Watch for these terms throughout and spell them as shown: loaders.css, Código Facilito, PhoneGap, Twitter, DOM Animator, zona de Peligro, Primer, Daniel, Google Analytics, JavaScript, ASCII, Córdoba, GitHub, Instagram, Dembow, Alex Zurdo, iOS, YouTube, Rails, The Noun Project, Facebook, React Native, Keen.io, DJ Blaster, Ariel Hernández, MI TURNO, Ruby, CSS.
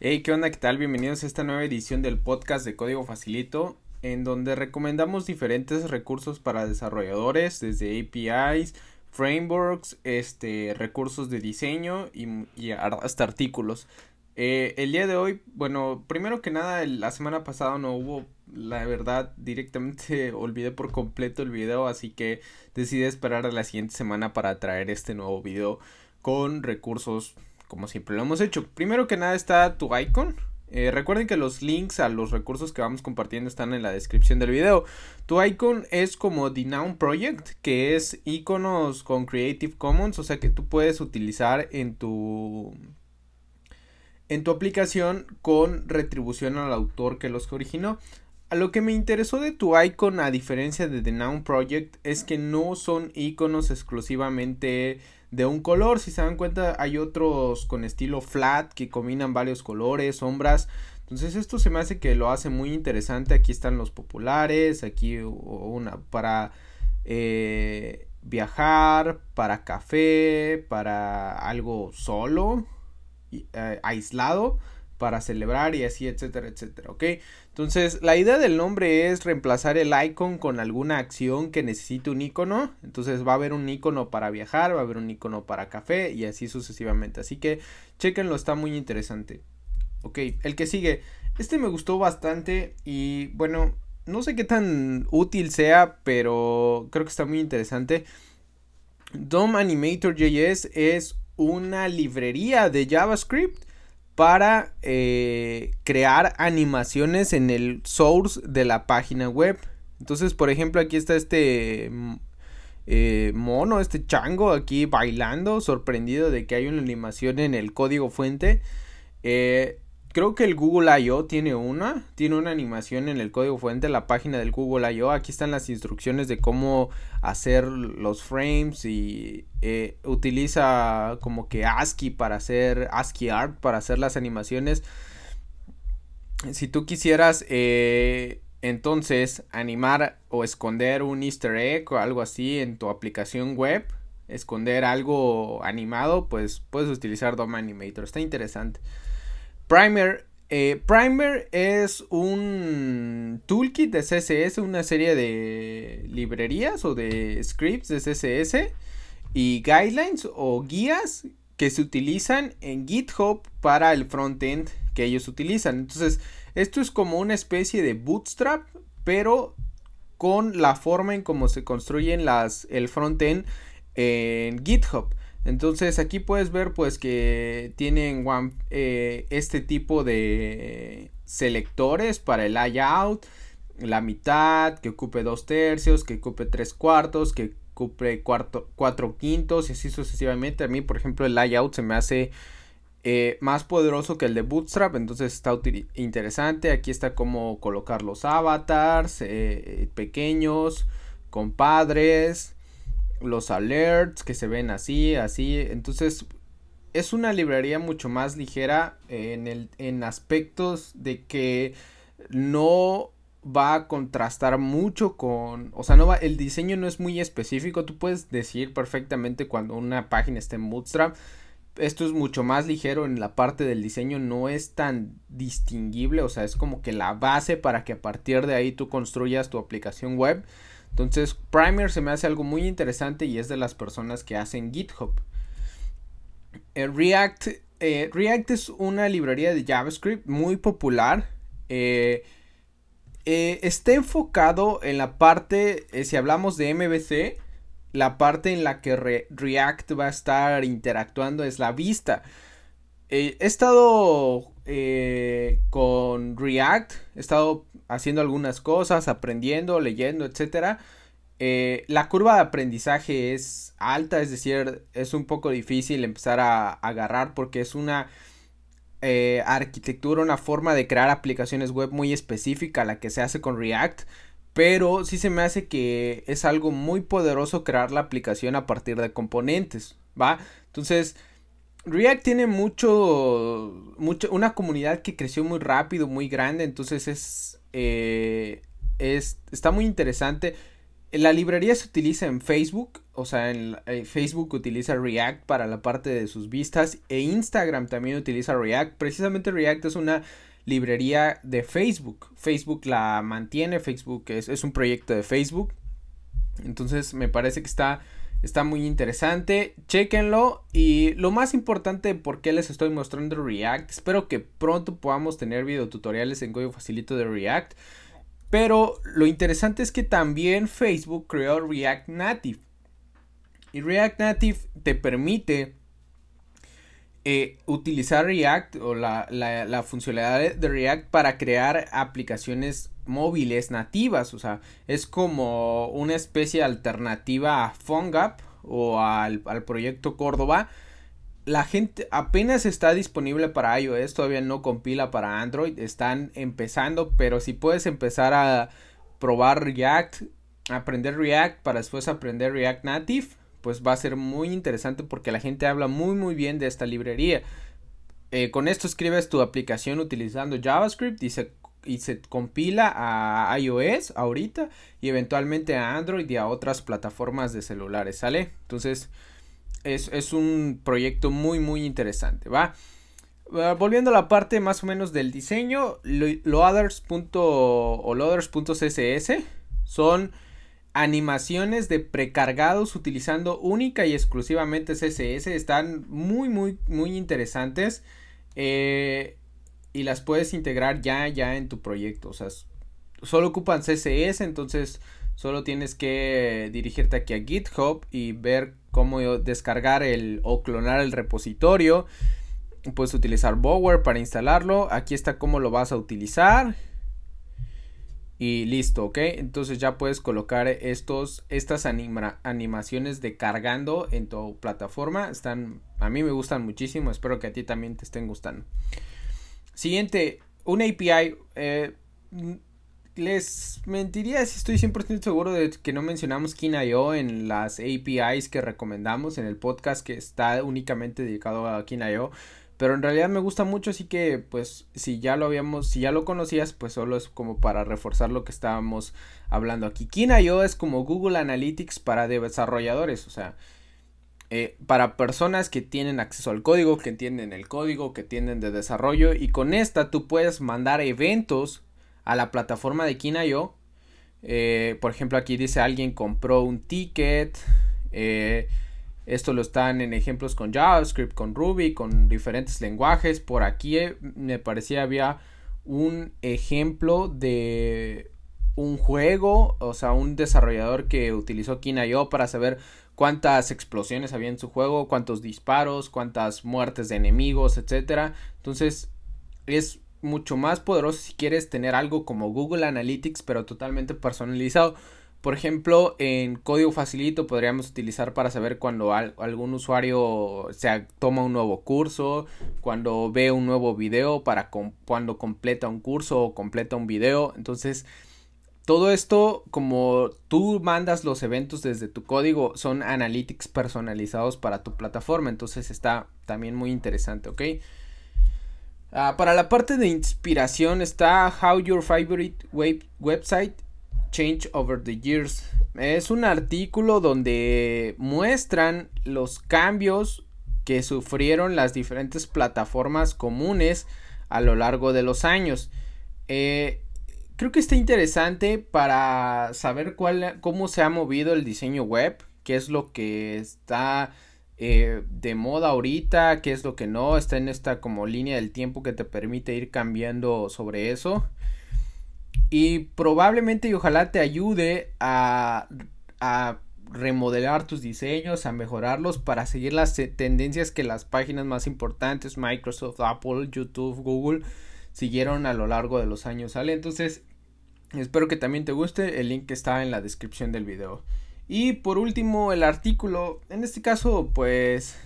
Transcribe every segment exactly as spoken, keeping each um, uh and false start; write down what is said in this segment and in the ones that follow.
Hey, ¿qué onda? ¿Qué tal? Bienvenidos a esta nueva edición del podcast de Código Facilito, en donde recomendamos diferentes recursos para desarrolladores, desde A P Is, frameworks, este, recursos de diseño y, y hasta artículos. Eh, el día de hoy, bueno, primero que nada, la semana pasada no hubo, la verdad, directamente olvidé por completo el video, así que decidí esperar a la siguiente semana para traer este nuevo video con recursos como siempre lo hemos hecho. Primero que nada está tu icon. Eh, recuerden que los links a los recursos que vamos compartiendo están en la descripción del video. Tu icon es como The Noun Project, que es iconos con Creative Commons, o sea que tú puedes utilizar en tu en tu aplicación con retribución al autor que los originó. A lo que me interesó de tu icon, a diferencia de The Noun Project, es que no son iconos exclusivamente de un color. Si se dan cuenta, hay otros con estilo flat que combinan varios colores, sombras. Entonces esto se me hace que lo hace muy interesante. Aquí están los populares, aquí una para eh, viajar, para café, para algo solo, eh, aislado, para celebrar y así, etcétera, etcétera, ¿ok? Entonces, la idea del nombre es reemplazar el icon con alguna acción que necesite un icono. Entonces, va a haber un icono para viajar, va a haber un icono para café y así sucesivamente. Así que, chéquenlo, está muy interesante. Ok, el que sigue. Este me gustó bastante y, bueno, no sé qué tan útil sea, pero creo que está muy interesante. D O M Animator J S es una librería de JavaScript para eh, crear animaciones en el source de la página web. Entonces, por ejemplo, aquí está este eh, mono, este chango aquí bailando, sorprendido de que hay una animación en el código fuente. Eh, creo que el Google I O tiene una, tiene una animación en el código fuente, la página del Google I O. Aquí están las instrucciones de cómo hacer los frames y eh, utiliza como que ASCII para hacer, ASCII Art para hacer las animaciones. Si tú quisieras eh, entonces animar o esconder un easter egg o algo así en tu aplicación web, esconder algo animado, pues puedes utilizar D O M Animator, está interesante. Primer, eh, Primer es un toolkit de C S S, una serie de librerías o de scripts de C S S y guidelines o guías que se utilizan en GitHub para el frontend que ellos utilizan. Entonces, esto es como una especie de bootstrap, pero con la forma en cómo se construyen las, el frontend en GitHub. Entonces aquí puedes ver pues que tienen one, eh, este tipo de selectores para el layout, la mitad, que ocupe dos tercios, que ocupe tres cuartos, que ocupe cuarto, cuatro quintos y así sucesivamente. A mí por ejemplo el layout se me hace eh, más poderoso que el de Bootstrap, entonces está interesante. Aquí está cómo colocar los avatars, eh, pequeños, compadres, los alerts que se ven así, así. Entonces es una librería mucho más ligera en, el, en aspectos de que no va a contrastar mucho con, o sea, no va, el diseño no es muy específico. Tú puedes decir perfectamente cuando una página está en Bootstrap. Esto es mucho más ligero en la parte del diseño, no es tan distinguible, o sea, es como que la base para que a partir de ahí tú construyas tu aplicación web. Entonces, Primer se me hace algo muy interesante y es de las personas que hacen GitHub. Eh, React, eh, React es una librería de JavaScript muy popular. Eh, eh, está enfocado en la parte, eh, si hablamos de M V C, la parte en la que Re- React va a estar interactuando es la vista. Eh, he estado eh, con React, he estado haciendo algunas cosas, aprendiendo, leyendo, etcétera. Eh, la curva de aprendizaje es alta, es decir, es un poco difícil empezar a, a agarrar porque es una eh, arquitectura, una forma de crear aplicaciones web muy específica la que se hace con React, pero sí se me hace que es algo muy poderoso crear la aplicación a partir de componentes, ¿va? Entonces, React tiene mucho, mucho, una comunidad que creció muy rápido, muy grande, entonces es, eh, es, está muy interesante. La librería se utiliza en Facebook, o sea, en eh, Facebook utiliza React para la parte de sus vistas, e Instagram también utiliza React. Precisamente React es una librería de Facebook. Facebook la mantiene, Facebook es, es un proyecto de Facebook. Entonces me parece que está, está muy interesante. Chéquenlo. Y lo más importante por qué les estoy mostrando React, espero que pronto podamos tener videotutoriales en Código Facilito de React. Pero lo interesante es que también Facebook creó React Native. Y React Native te permite eh, utilizar React o la, la, la funcionalidad de React para crear aplicaciones móviles nativas. O sea, es como una especie de alternativa a PhoneGap o al, al proyecto Córdoba. La gente apenas está disponible para iOS, todavía no compila para Android, están empezando, pero si puedes empezar a probar React, aprender React para después aprender React Native, pues va a ser muy interesante porque la gente habla muy muy bien de esta librería. Eh, con esto escribes tu aplicación utilizando JavaScript y se, y se compila a iOS ahorita y eventualmente a Android y a otras plataformas de celulares, ¿sale? Entonces... Es, es un proyecto muy muy interesante, ¿va? Uh, volviendo a la parte más o menos del diseño, lo, loaders. o loaders.css son animaciones de precargados utilizando única y exclusivamente C S S. Están muy muy muy interesantes eh, y las puedes integrar ya, ya en tu proyecto. O sea, solo ocupan C S S, entonces solo tienes que dirigirte aquí a GitHub y ver cómo descargar el o clonar el repositorio. Puedes utilizar Bower para instalarlo. Aquí está cómo lo vas a utilizar. Y listo, ¿ok? Entonces ya puedes colocar estos, estas anima, animaciones de cargando en tu plataforma. Están, a mí me gustan muchísimo. Espero que a ti también te estén gustando. Siguiente, una A P I... Eh, les mentiría si estoy cien por ciento seguro de que no mencionamos Keen punto i o en las A P Is que recomendamos en el podcast que está únicamente dedicado a Keen punto i o, pero en realidad me gusta mucho, así que pues si ya lo habíamos, si ya lo conocías, pues solo es como para reforzar lo que estábamos hablando aquí. Keen punto i o es como Google Analytics para desarrolladores, o sea, eh, para personas que tienen acceso al código, que entienden el código, que entienden de desarrollo, y con esta tú puedes mandar eventos a la plataforma de Keen punto i o. Eh, por ejemplo, aquí dice alguien compró un ticket. Eh, esto lo están en ejemplos con JavaScript, con Ruby, con diferentes lenguajes. Por aquí eh, me parecía había un ejemplo de un juego. O sea, un desarrollador que utilizó Keen punto i o para saber cuántas explosiones había en su juego, cuántos disparos, cuántas muertes de enemigos, etcétera. Entonces, es mucho más poderoso si quieres tener algo como Google Analytics pero totalmente personalizado. Por ejemplo, en Código Facilito podríamos utilizar para saber cuando al, algún usuario se toma un nuevo curso, cuando ve un nuevo video, para com, cuando completa un curso o completa un video. Entonces todo esto, como tú mandas los eventos desde tu código, son analytics personalizados para tu plataforma. Entonces está también muy interesante, ¿ok? Uh, para la parte de inspiración está How Your Favorite web Website Changed Over the Years. Es un artículo donde muestran los cambios que sufrieron las diferentes plataformas comunes a lo largo de los años. Eh, creo que está interesante para saber cuál, cómo se ha movido el diseño web, qué es lo que está... Eh, de moda ahorita, qué es lo que no, está en esta como línea del tiempo que te permite ir cambiando sobre eso, y probablemente y ojalá te ayude a, a remodelar tus diseños, a mejorarlos para seguir las tendencias que las páginas más importantes, Microsoft, Apple, YouTube, Google, siguieron a lo largo de los años, ¿sale? Entonces espero que también te guste, el link está en la descripción del video. Y por último, el artículo. En este caso, pues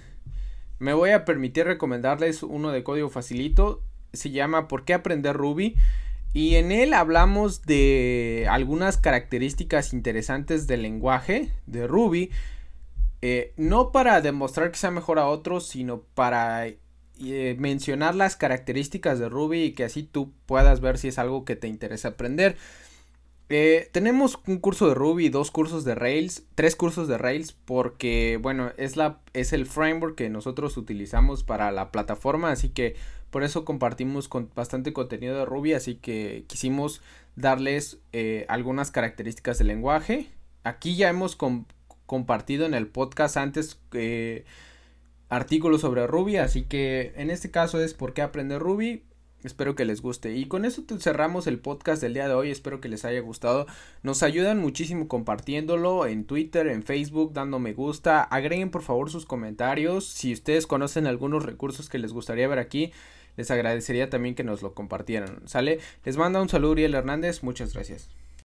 me voy a permitir recomendarles uno de Código Facilito. Se llama ¿Por qué aprender Ruby? Y en él hablamos de algunas características interesantes del lenguaje de Ruby. Eh, no para demostrar que sea mejor a otros, sino para eh, mencionar las características de Ruby y que así tú puedas ver si es algo que te interesa aprender. Eh, tenemos un curso de Ruby, dos cursos de Rails, tres cursos de Rails, porque bueno, es, la, es el framework que nosotros utilizamos para la plataforma, así que por eso compartimos con bastante contenido de Ruby, así que quisimos darles eh, algunas características del lenguaje. Aquí ya hemos com- compartido en el podcast antes eh, artículos sobre Ruby, así que en este caso es ¿por qué aprender Ruby? Espero que les guste. Y con eso cerramos el podcast del día de hoy. Espero que les haya gustado. Nos ayudan muchísimo compartiéndolo en Twitter, en Facebook, dando me gusta. Agreguen por favor sus comentarios. Si ustedes conocen algunos recursos que les gustaría ver aquí, les agradecería también que nos lo compartieran. ¿Sale? Les manda un saludo, Ariel Hernández. Muchas gracias.